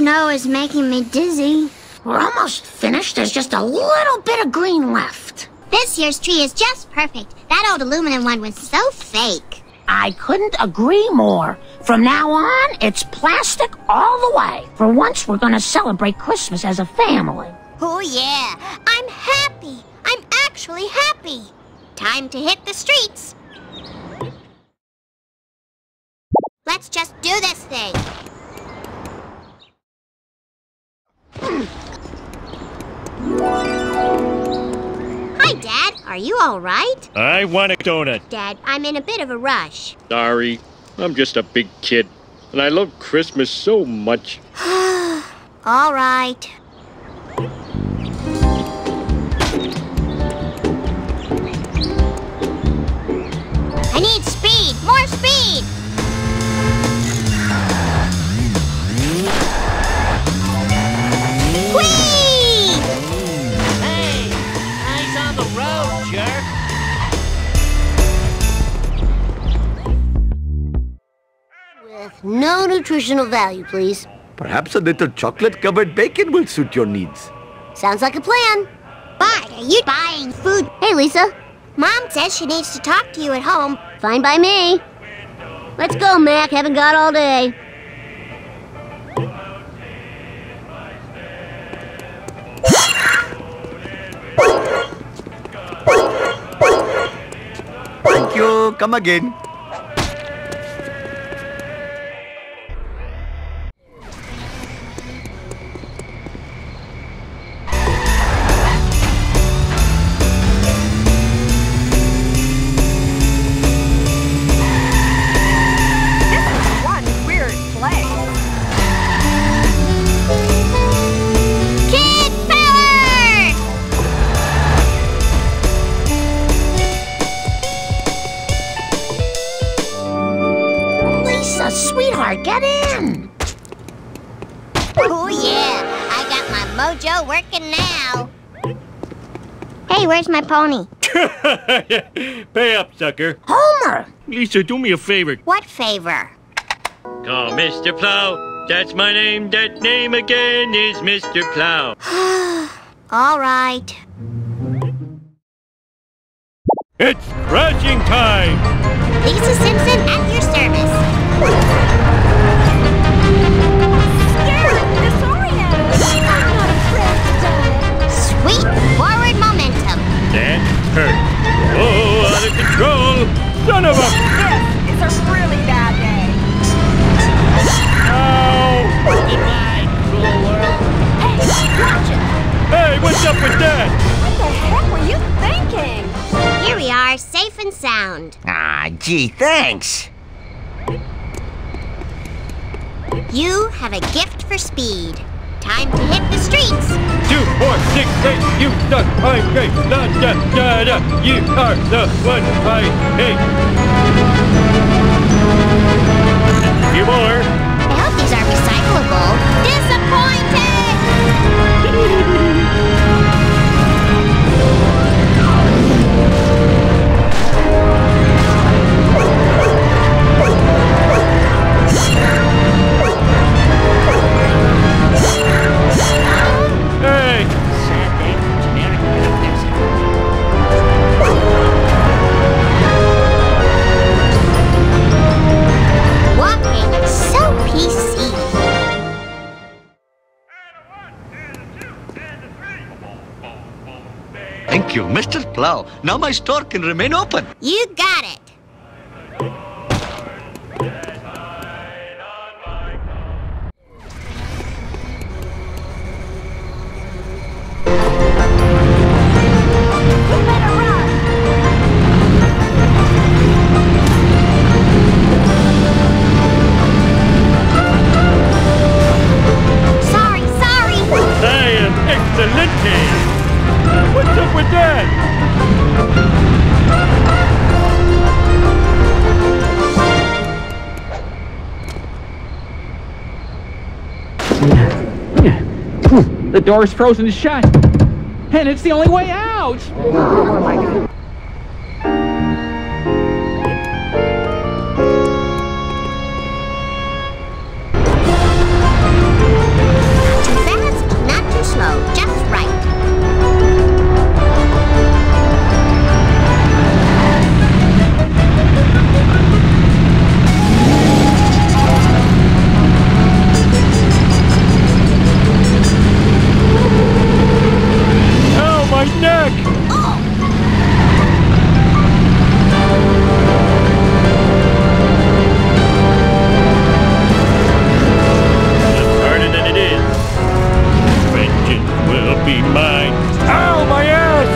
snow is making me dizzy. We're almost finished. There's just a little bit of green left. This year's tree is just perfect. That old aluminum one was so fake. I couldn't agree more. From now on, it's plastic all the way. For once, we're going to celebrate Christmas as a family. Oh, yeah. I'm happy. I'm actually happy. Time to hit the streets. Let's just do this thing. Hi, Dad. Are you all right? I want a donut. Dad, I'm in a bit of a rush. Sorry. I'm just a big kid, and I love Christmas so much. All right. I need speed! More speed! Whee! Hey! Eyes on the road, jerk! No nutritional value, please. Perhaps a little chocolate-covered bacon will suit your needs. Sounds like a plan. But are you buying food? Hey, Lisa. Mom says she needs to talk to you at home. Fine by me. Let's go, Mac. Haven't got all day. Thank you. Come again. Get in! Oh, yeah! I got my mojo working now! Hey, where's my pony? Pay up, sucker! Homer! Lisa, do me a favor. What favor? Call Mr. Plow. That's my name. That name again is Mr. Plow. All right. It's thrashing time! Lisa Simpson at your service. Sweet forward momentum. That hurt. Oh, out of control. Son of a... This is a really bad day. Ow. Goodbye, cruel world. Hey, watch it. Hey, what's up with that? What the heck were you thinking? Here we are, safe and sound. Ah, gee, thanks. You have a gift for speed. Time to hit the streets. 2, 4, 6, 8, you suck, I'm great. Da, da, da, da. You are the one I hate. You more. I hope these are recyclable. Disappointed! Thank you, Mr. Plow. Now my store can remain open. You got it. The door's frozen shut, and it's the only way out! Oh my God. be mine. Ow, my ass!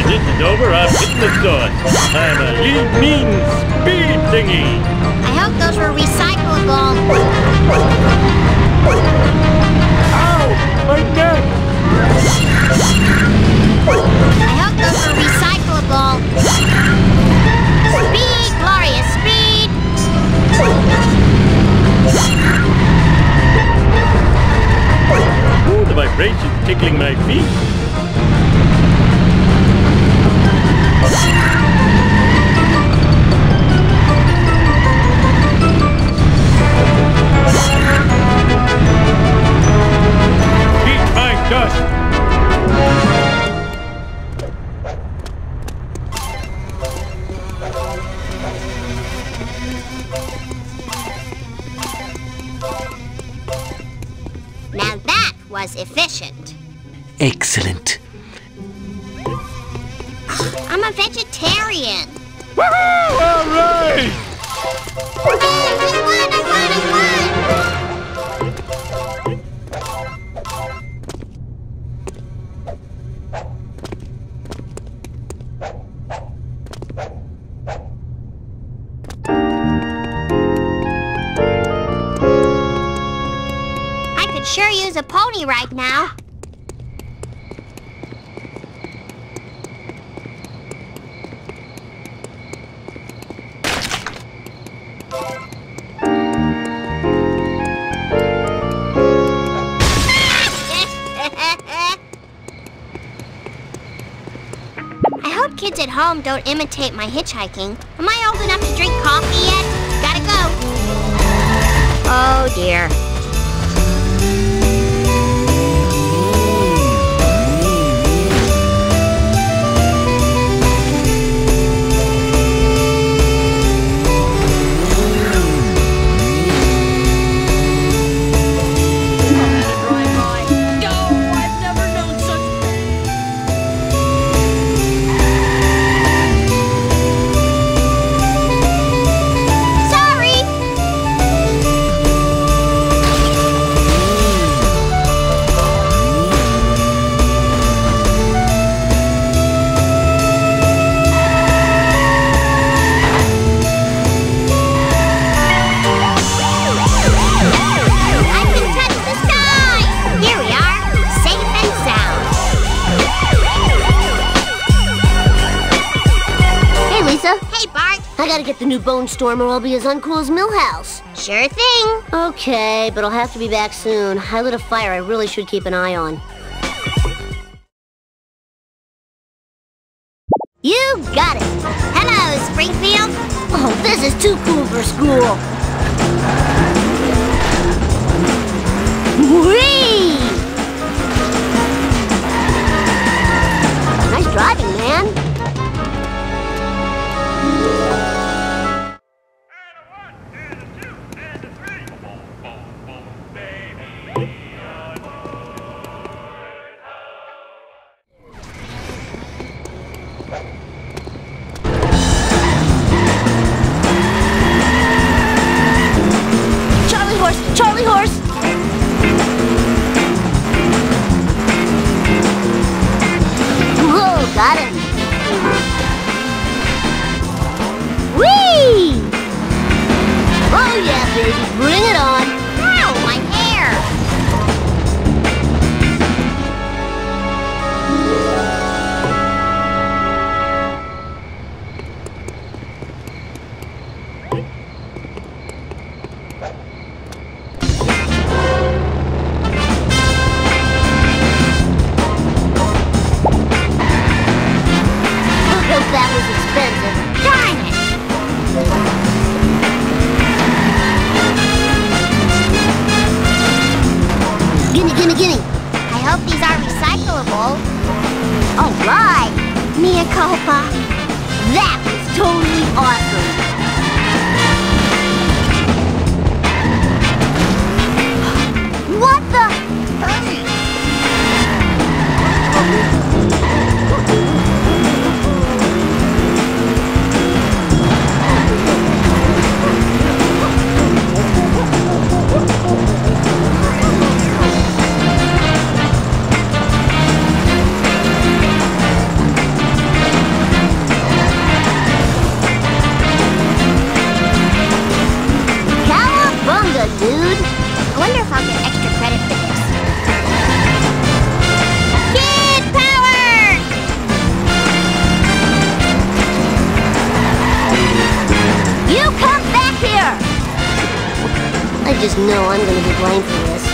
I did it over, I'm hitting the stores. I'm a mean speed thingy. I hope those were recyclable. Ow, my neck! I hope those were recyclable. Speed, glorious speed! Ooh, the vibration's tickling my feet. Eat my dust! Now that was efficient. Excellent. I'm a vegetarian. Woohoo! All right! Hey, we won! A pony right now. I hope kids at home don't imitate my hitchhiking. Am I old enough to drink coffee yet? Gotta go. Oh dear. New Bone Storm, or I'll be as uncool as Millhouse. Sure thing. Okay, but I'll have to be back soon. I lit a fire I really should keep an eye on. You got it. Hello, Springfield. Oh, this is too cool for school. Whee! Nice driving, man. just know I'm gonna be blamed for this.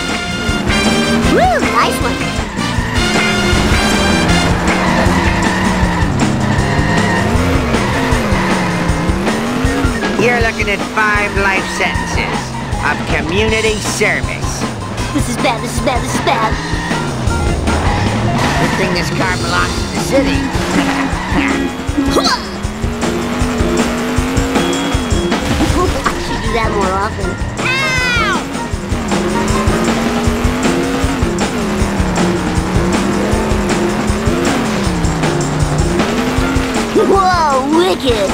Woo! Nice one! You're looking at 5 life sentences of community service. This is bad, this is bad, this is bad. Good thing this car belongs to the city. I should do that more often. Ow! Whoa, wicked!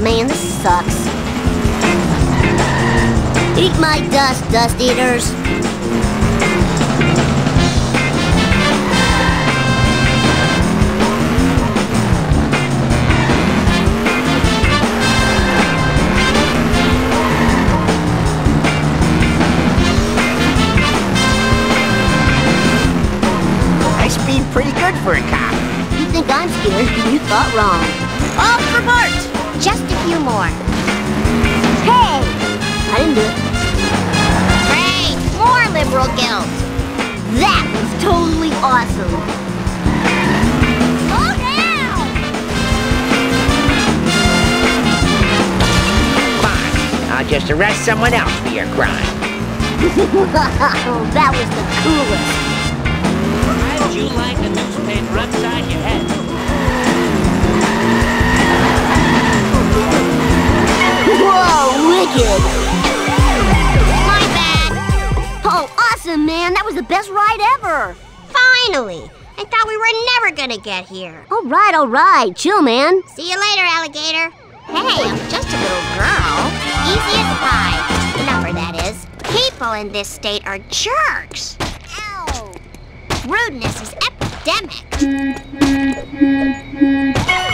Man, this sucks. Eat my dust, dust eaters. I speed pretty good for a cop. You think I'm scared? You thought wrong. Off for Bart! Just a few more. Hey! I didn't do it. Great! More liberal guilt! That was totally awesome! Look out! Fine. I'll just arrest someone else for your crime. Wow, that was the coolest. Why would you like a newspaper upside your head? Whoa, wicked! My bad! Oh, awesome, man! That was the best ride ever! Finally! I thought we were never gonna get here. All right, chill, man. See you later, alligator. Hey, I'm just a little girl. Easy as pie. Number, that is. People in this state are jerks. Ow! Rudeness is epidemic.